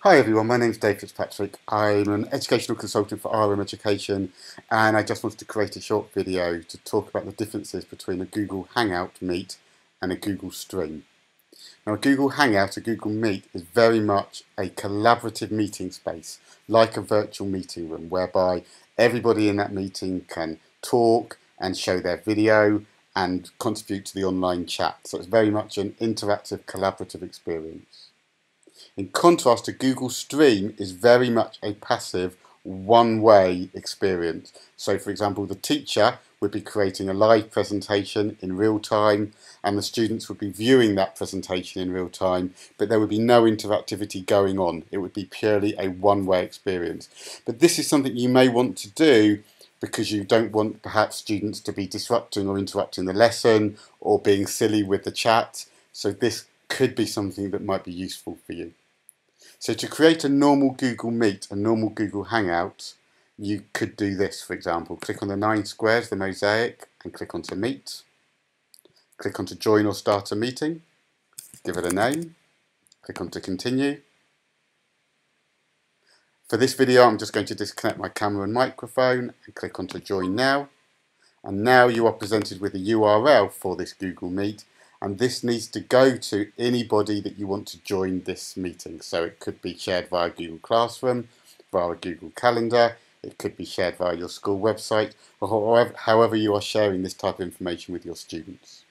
Hi everyone, my name is David Fitzpatrick. I'm an educational consultant for RM Education, and I just wanted to create a short video to talk about the differences between a Google Hangout Meet and a Google Stream. Now, a Google Hangout, a Google Meet, is very much a collaborative meeting space, like a virtual meeting room, whereby everybody in that meeting can talk and show their video and contribute to the online chat. So it's very much an interactive, collaborative experience. In contrast, a Google Stream is very much a passive, one-way experience. So, for example, the teacher would be creating a live presentation in real time, and the students would be viewing that presentation in real time, but there would be no interactivity going on. It would be purely a one-way experience. But this is something you may want to do because you don't want, perhaps, students to be disrupting or interrupting the lesson or being silly with the chat. So this could be something that might be useful for you. So to create a normal Google Meet, a normal Google Hangout, you could do this, for example. Click on the 9 squares, the mosaic, and click onto Meet. Click onto Join or Start a Meeting. Give it a name. Click onto Continue. For this video, I'm just going to disconnect my camera and microphone and click onto Join Now. And now you are presented with a URL for this Google Meet, and this needs to go to anybody that you want to join this meeting. So it could be shared via Google Classroom, via Google Calendar, it could be shared via your school website, or however you are sharing this type of information with your students.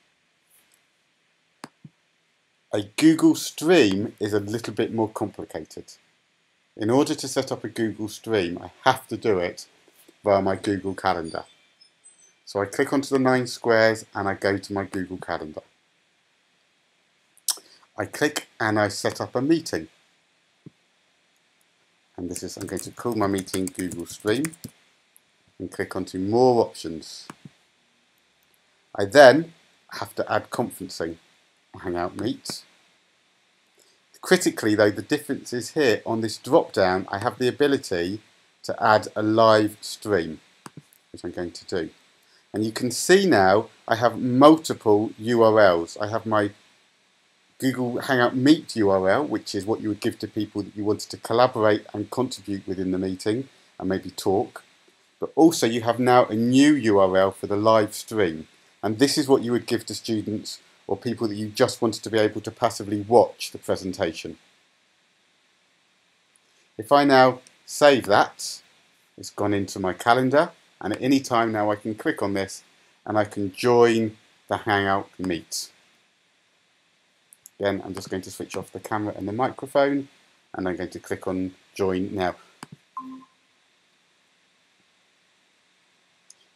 A Google Stream is a little bit more complicated. In order to set up a Google Stream, I have to do it via my Google Calendar. So I click onto the 9 squares and I go to my Google Calendar. I click and I set up a meeting. And this is, I'm going to call my meeting Google Stream and click onto More Options. I then have to add conferencing, Hangout Meet. Critically though, the difference is here on this drop down I have the ability to add a live stream, which I'm going to do. And you can see now I have multiple URLs. I have my Google Hangout Meet URL, which is what you would give to people that you wanted to collaborate and contribute within the meeting and maybe talk. But also you have now a new URL for the live stream, and this is what you would give to students or people that you just wanted to be able to passively watch the presentation. If I now save that, it's gone into my calendar, and at any time now I can click on this and I can join the Hangout Meet. Again, I'm just going to switch off the camera and the microphone, and I'm going to click on Join Now.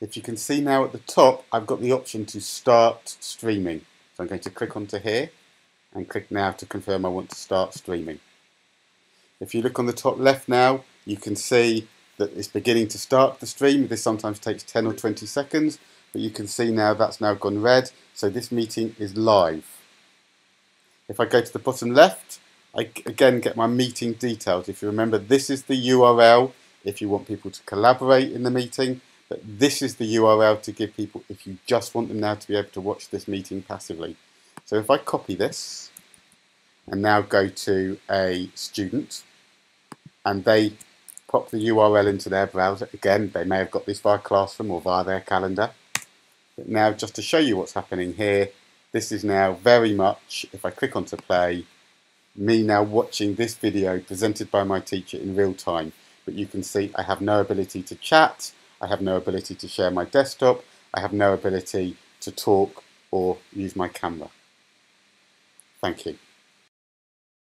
If you can see now at the top, I've got the option to start streaming. So I'm going to click onto here and click now to confirm I want to start streaming. If you look on the top left now, you can see that it's beginning to start the stream. This sometimes takes 10 or 20 seconds, but you can see now that's now gone red. So this meeting is live. If I go to the bottom left, I again get my meeting details. If you remember, this is the URL if you want people to collaborate in the meeting. But this is the URL to give people if you just want them now to be able to watch this meeting passively. So if I copy this and now go to a student and they pop the URL into their browser, again, they may have got this via Classroom or via their calendar. But now, just to show you what's happening here, this is now very much, if I click onto play, me now watching this video presented by my teacher in real time. But you can see I have no ability to chat. I have no ability to share my desktop, I have no ability to talk or use my camera. Thank you.